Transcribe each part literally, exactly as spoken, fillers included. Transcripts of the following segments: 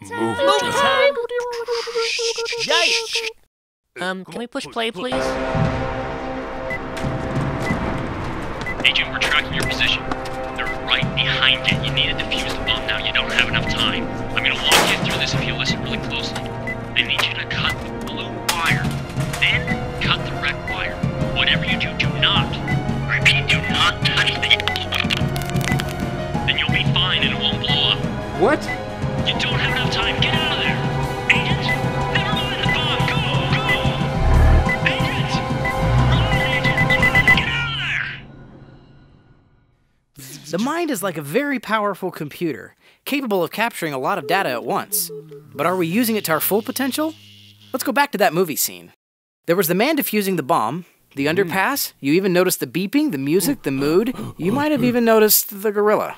Movie time. Yikes! Um, can we push play, please? Agent, we're tracking your position. They're right behind you. You need to defuse the bomb now. You don't have enough time. I'm gonna walk you through this if you listen really closely. I need you to cut the blue wire, then cut the red wire. Whatever you do, do not. Repeat, do not touch the. Then you'll be fine and it won't blow up. What? You don't have enough time. Get out of there. Agents, never mind the bomb. Go, go. Agents, run, agent, run. Get out of there. The mind is like a very powerful computer, capable of capturing a lot of data at once. But are we using it to our full potential? Let's go back to that movie scene. There was the man defusing the bomb, the underpass. You even noticed the beeping, the music, the mood. You might have even noticed the gorilla.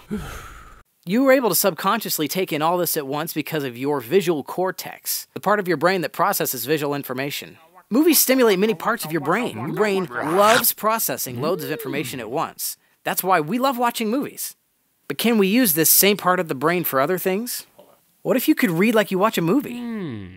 You were able to subconsciously take in all this at once because of your visual cortex, the part of your brain that processes visual information. Movies stimulate many parts of your brain. Your brain loves processing loads of information at once. That's why we love watching movies. But can we use this same part of the brain for other things? What if you could read like you watch a movie? Hmm.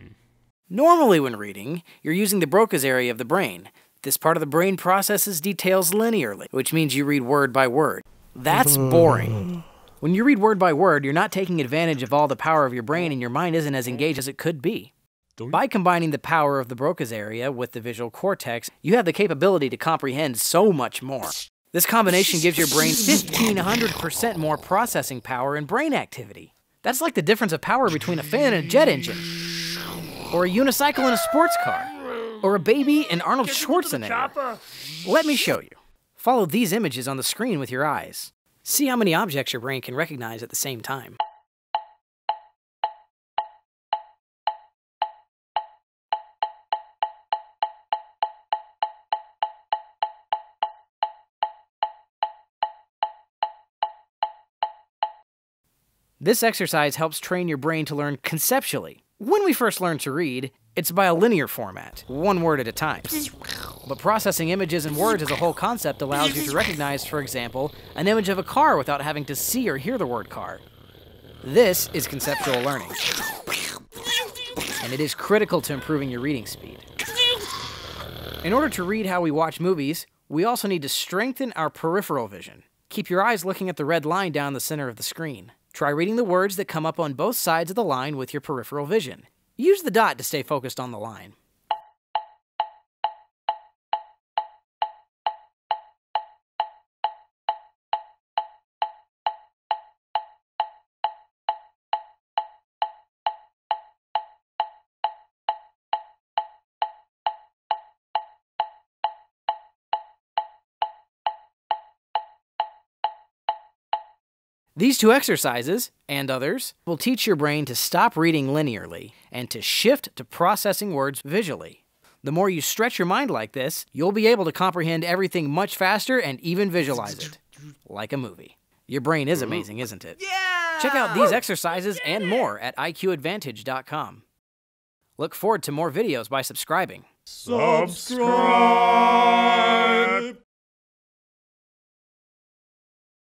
Normally when reading, you're using the Broca's area of the brain. This part of the brain processes details linearly, which means you read word by word. That's boring. When you read word by word, you're not taking advantage of all the power of your brain and your mind isn't as engaged as it could be. By combining the power of the Broca's area with the visual cortex, you have the capability to comprehend so much more. This combination gives your brain fifteen hundred percent more processing power and brain activity. That's like the difference of power between a fan and a jet engine, or a unicycle and a sports car, or a baby and Arnold Schwarzenegger. Let me show you. Follow these images on the screen with your eyes. See how many objects your brain can recognize at the same time. This exercise helps train your brain to learn conceptually. When we first learn to read, it's by a linear format, one word at a time. But processing images and words as a whole concept allows you to recognize, for example, an image of a car without having to see or hear the word car. This is conceptual learning, and it is critical to improving your reading speed. In order to read how we watch movies, we also need to strengthen our peripheral vision. Keep your eyes looking at the red line down the center of the screen. Try reading the words that come up on both sides of the line with your peripheral vision. Use the dot to stay focused on the line. These two exercises, and others, will teach your brain to stop reading linearly and to shift to processing words visually. The more you stretch your mind like this, you'll be able to comprehend everything much faster and even visualize it, like a movie. Your brain is amazing, isn't it? Yeah! Check out these exercises and more at I Q Advantage dot com. Look forward to more videos by subscribing. Subscribe!